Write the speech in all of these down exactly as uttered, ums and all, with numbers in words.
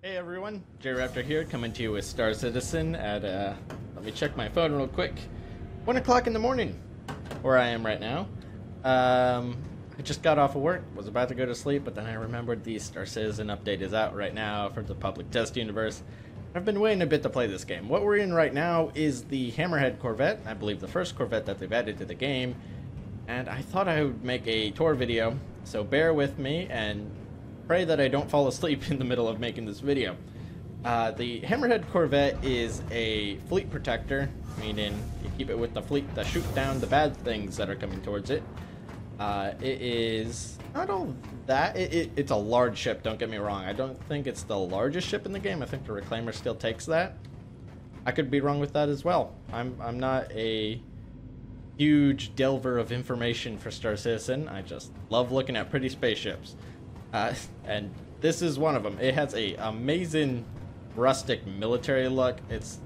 Hey everyone, Jay Raptor here, coming to you with Star Citizen at, uh, let me check my phone real quick, one o'clock in the morning, where I am right now. Um, I just got off of work, was about to go to sleep, but then I remembered the Star Citizen update is out right now for the Public Test Universe. I've been waiting a bit to play this game. What we're in right now is the Hammerhead Corvette, I believe the first Corvette that they've added to the game, and I thought I would make a tour video, so bear with me and pray that I don't fall asleep in the middle of making this video. Uh, the Hammerhead Corvette is a fleet protector, meaning you keep it with the fleet to shoot down the bad things that are coming towards it. Uh, it is not all that. It, it, it's a large ship, don't get me wrong. I don't think it's the largest ship in the game. I think the Reclaimer still takes that. I could be wrong with that as well. I'm, I'm not a huge delver of information for Star Citizen. I just love looking at pretty spaceships. Uh, and this is one of them. It has a amazing rustic military look. It's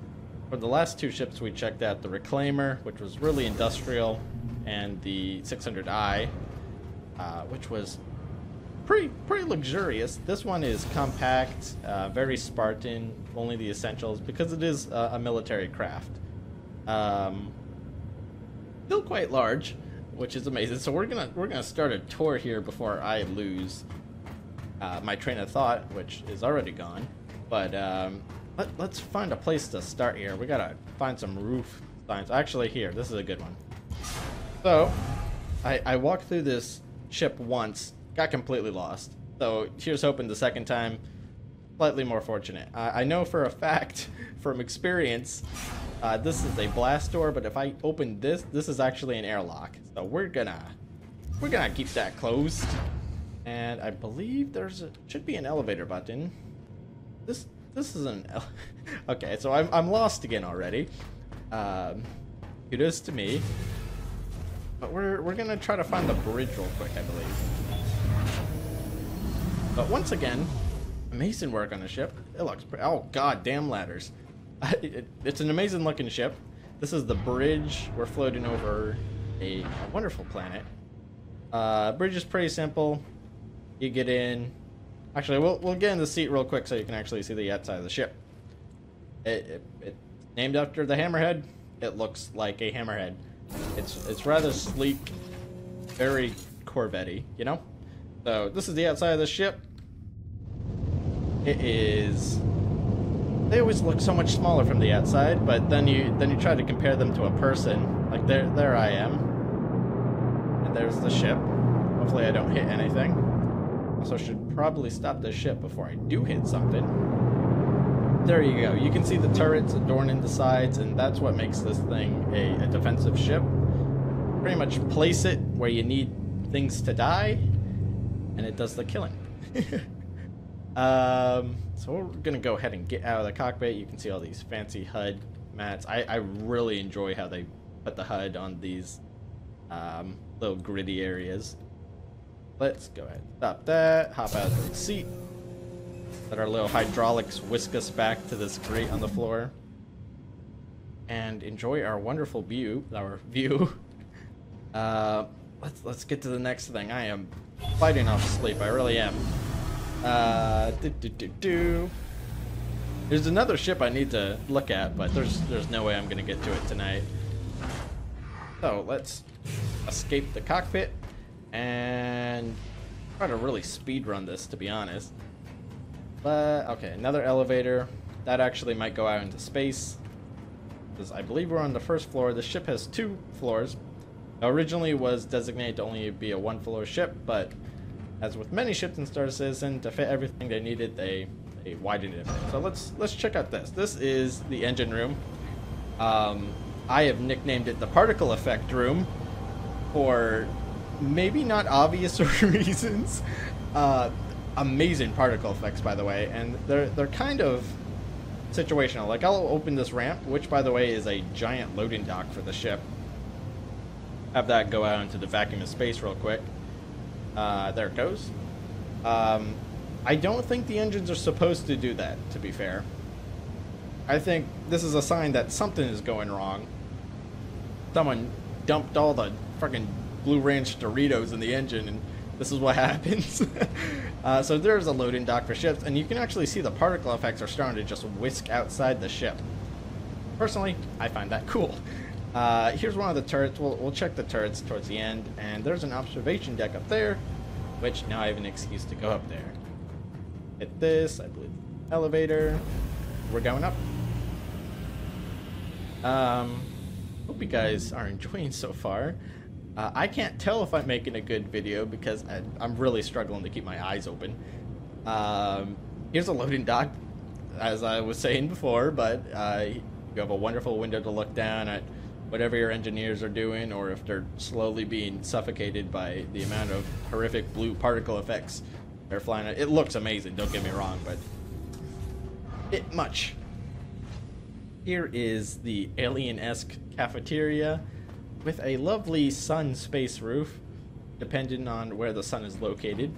for the last two ships we checked out, the Reclaimer, which was really industrial, and the six hundred I, uh, which was pretty pretty luxurious. This one is compact, uh, very Spartan, only the essentials because it is a, a military craft. Um, still quite large, which is amazing. So we're gonna we're gonna start a tour here before I lose Uh, my train of thought, which is already gone, but um, let, let's find a place to start here. We gotta find some roof signs. Actually, here, this is a good one. So, I, I walked through this ship once, got completely lost. So here's hoping the second time, slightly more fortunate. Uh, I know for a fact, from experience, uh, this is a blast door. But if I open this, this is actually an airlock. So we're gonna, we're gonna keep that closed. And I believe there's a, should be an elevator button. This this is an ele okay. So I'm I'm lost again already. Um, kudos to me. But we're we're gonna try to find the bridge real quick, I believe. But once again, amazing work on the ship. It looks pretty. Oh god, damn ladders! it, it, it's an amazing looking ship. This is the bridge. We're floating over a, a wonderful planet. Uh, bridge is pretty simple. You get in. Actually, we'll we'll get in the seat real quick so you can actually see the outside of the ship. It, it, it's named after the hammerhead. It looks like a hammerhead. It's it's rather sleek, very Corvette-y, you know. So this is the outside of the ship. It is. They always look so much smaller from the outside, but then you then you try to compare them to a person. Like there there I am. And there's the ship. Hopefully I don't hit anything. Also should probably stop this ship before I do hit something. There you go. You can see the turrets adorning the sides, and that's what makes this thing a, a defensive ship. Pretty much place it where you need things to die, and it does the killing. um, so we're going to go ahead and get out of the cockpit. You can see all these fancy H U D mats. I, I really enjoy how they put the H U D on these um, little gritty areas. Let's go ahead and stop that, hop out of the seat, let our little hydraulics whisk us back to this grate on the floor, and enjoy our wonderful view, our view. Uh, let's, let's get to the next thing. I am fighting off sleep, I really am. Uh, do, do, do, do. There's another ship I need to look at, but there's, there's no way I'm going to get to it tonight. So let's escape the cockpit. And try to really speed run this, to be honest. But okay, another elevator that actually might go out into space, because I believe we're on the first floor. The ship has two floors. Originally was designated to only be a one floor ship, but as with many ships in Star Citizen, to fit everything they needed, they, they widened it. So let's let's check out this. This is the engine room. Um, I have nicknamed it the particle effect room, for maybe not obvious reasons. Uh, amazing particle effects, by the way, and they're they're kind of situational. Like, I'll open this ramp, which by the way is a giant loading dock for the ship. Have that go out into the vacuum of space real quick. Uh, there it goes. Um, I don't think the engines are supposed to do that, to be fair. I think this is a sign that something is going wrong. Someone dumped all the freaking Blue Ranch Doritos in the engine, and this is what happens. Uh, so there's a loading dock for ships, and you can actually see the particle effects are starting to just whisk outside the ship. Personally, I find that cool. Uh, here's one of the turrets. We'll, we'll check the turrets towards the end, and there's an observation deck up there, which now I have an excuse to go up there. Hit this, I believe, elevator. We're going up. Um, hope you guys are enjoying so far. Uh, I can't tell if I'm making a good video because I, I'm really struggling to keep my eyes open. Um, here's a loading dock, as I was saying before, but uh, you have a wonderful window to look down at whatever your engineers are doing, or if they're slowly being suffocated by the amount of horrific blue particle effects they're flying. It looks amazing, don't get me wrong, but it much. Here is the alien-esque cafeteria, with a lovely sun space roof, depending on where the sun is located.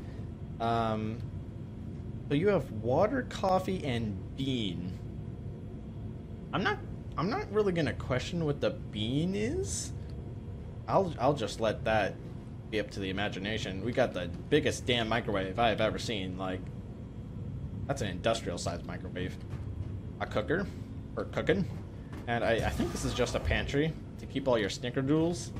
Um, so you have water, coffee, and bean. I'm not. I'm not really gonna question what the bean is. I'll. I'll just let that be up to the imagination. We got the biggest damn microwave I have ever seen. Like, that's an industrial-sized microwave. A cooker for cooking, and I, I think this is just a pantry to keep all your snickerdoodles.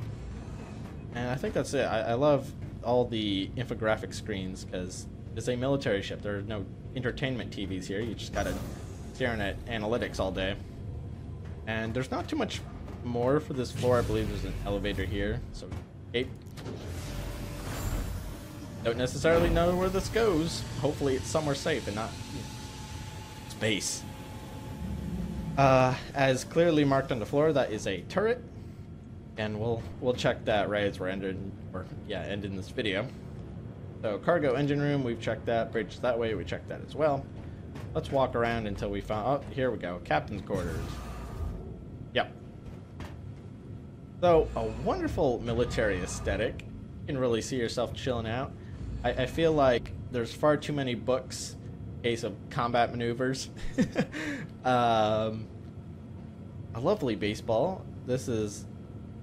And I think that's it. I, I love all the infographic screens because it's a military ship. There are no entertainment T Vs here. You just gotta staring at analytics all day. And there's not too much more for this floor. I believe there's an elevator here. So escape. Don't necessarily know where this goes. Hopefully it's somewhere safe and not, you know, space. Uh, as clearly marked on the floor, that is a turret, and we'll we'll check that right as we're ending, or yeah, ending this video. So cargo engine room, we've checked that. Bridge that way, we checked that as well. Let's walk around until we found. Oh, here we go, captain's quarters. Yep. So a wonderful military aesthetic. You can really see yourself chilling out. I, I feel like there's far too many books. Case of combat maneuvers. um, a lovely baseball. This is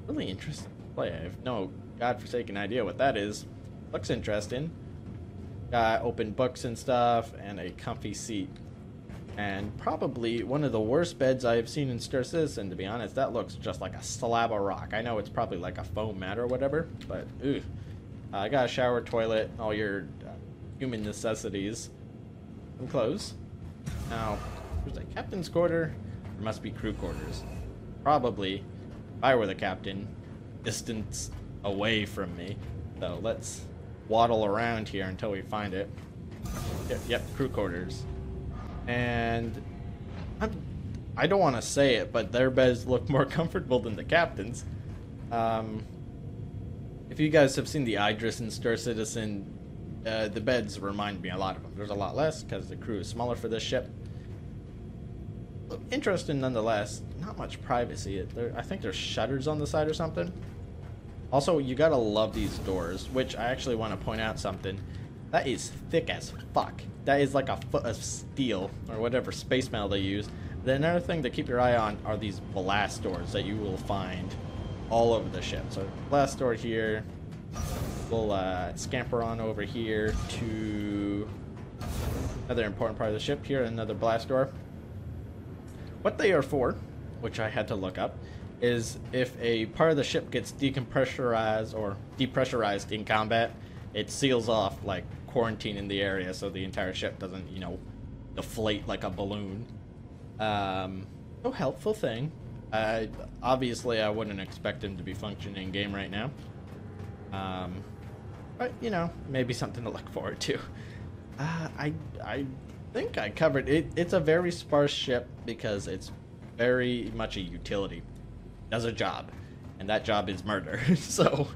really interesting to play. I have no godforsaken idea what that is. Looks interesting. Got open books and stuff, and a comfy seat, and probably one of the worst beds I've seen in Star Citizen. To be honest, that looks just like a slab of rock. I know it's probably like a foam mat or whatever, but ooh. I uh, got a shower, toilet, all your uh, human necessities. Close. Now, there's a captain's quarter. There must be crew quarters. Probably, if I were the captain, distance away from me. So let's waddle around here until we find it. Yep, yep, crew quarters. And I'm, I don't want to say it, but their beds look more comfortable than the captain's. Um, if you guys have seen the Idris and Star Citizen, Uh, the beds remind me a lot of them. There's a lot less because the crew is smaller for this ship. Interesting nonetheless. Not much privacy. It, there, I think there's shutters on the side or something. Also, you gotta love these doors, which I actually want to point out something. That is thick as fuck. That is like a foot of steel or whatever space metal they use. Then another thing to keep your eye on are these blast doors that you will find all over the ship. So blast door here. We'll uh, scamper on over here to another important part of the ship. Here, another blast door. What they are for, which I had to look up, is if a part of the ship gets decompressurized or depressurized in combat, it seals off, like quarantine in the area, so the entire ship doesn't, you know, deflate like a balloon. Um, no helpful thing. I, obviously, I wouldn't expect him to be functioning in game right now. Um, but you know, maybe something to look forward to. Uh, I I think I covered it. It's a very sparse ship because it's very much a utility. It does a job, and that job is murder. So,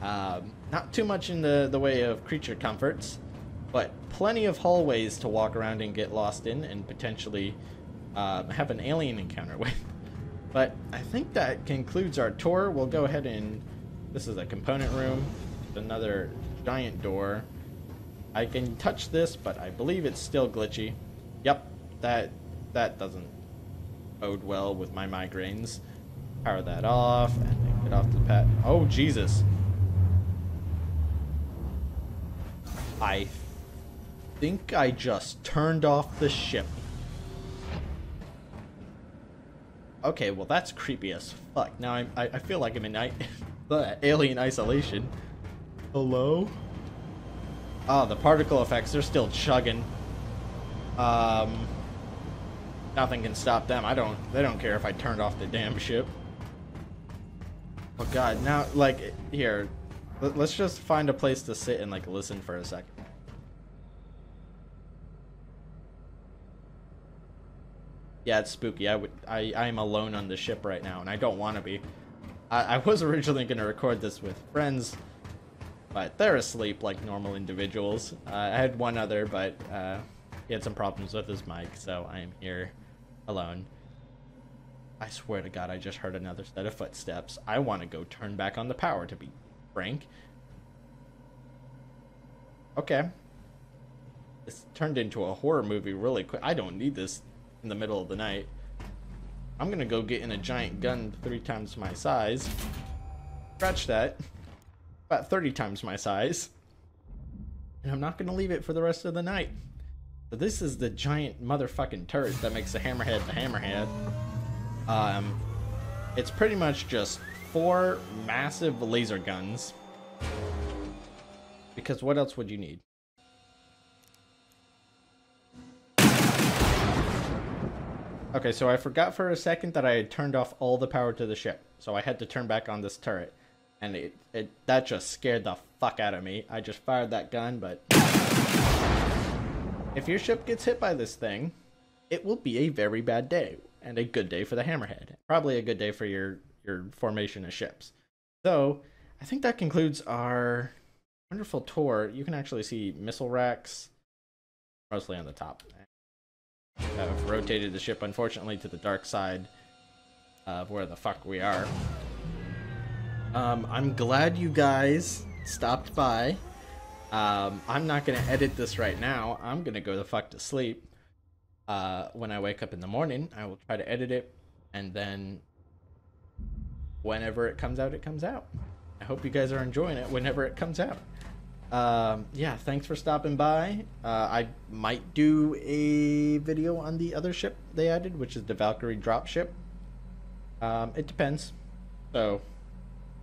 um, not too much in the the way of creature comforts, but plenty of hallways to walk around and get lost in, and potentially uh, have an alien encounter with. But I think that concludes our tour. We'll go ahead and. This is a component room, another giant door. I can touch this, but I believe it's still glitchy. Yep, that that doesn't bode well with my migraines. Power that off, and get off the pad. Oh, Jesus. I think I just turned off the ship. Okay, well that's creepy as fuck. Now I'm, I I feel like I'm in night, the alien isolation. Hello? Ah, oh, the particle effects, they're still chugging. Um, nothing can stop them. I don't. They don't care if I turned off the damn ship. Oh god, now like here, let's just find a place to sit and like listen for a second. Yeah, it's spooky. I would. I. I'm alone on the ship right now, and I don't want to be. I, I was originally going to record this with friends, but they're asleep like normal individuals. Uh, I had one other, but uh, he had some problems with his mic, so I am here alone. I swear to God, I just heard another set of footsteps. I want to go turn back on the power, to be frank. Okay. This turned into a horror movie really quick. I don't need this. In the middle of the night. I'm gonna go get in a giant gun three times my size. Scratch that. About thirty times my size. And I'm not gonna leave it for the rest of the night. So this is the giant motherfucking turret that makes the Hammerhead the Hammerhead. Um, it's pretty much just four massive laser guns. Because what else would you need? Okay, so I forgot for a second that I had turned off all the power to the ship. So I had to turn back on this turret. And it, it that just scared the fuck out of me. I just fired that gun, but... If your ship gets hit by this thing, it will be a very bad day. And a good day for the Hammerhead. Probably a good day for your, your formation of ships. So, I think that concludes our wonderful tour. You can actually see missile racks, mostly on the top. I've rotated the ship, unfortunately, to the dark side of where the fuck we are. Um, I'm glad you guys stopped by. Um, I'm not going to edit this right now. I'm going to go the fuck to sleep. Uh, when I wake up in the morning, I will try to edit it. And then whenever it comes out, it comes out. I hope you guys are enjoying it whenever it comes out. Um, yeah, thanks for stopping by. Uh, I might do a video on the other ship they added, which is the Valkyrie dropship. Um, it depends. So,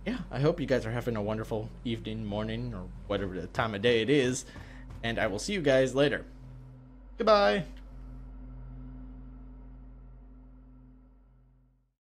yeah, I hope you guys are having a wonderful evening, morning, or whatever the time of day it is. And I will see you guys later. Goodbye!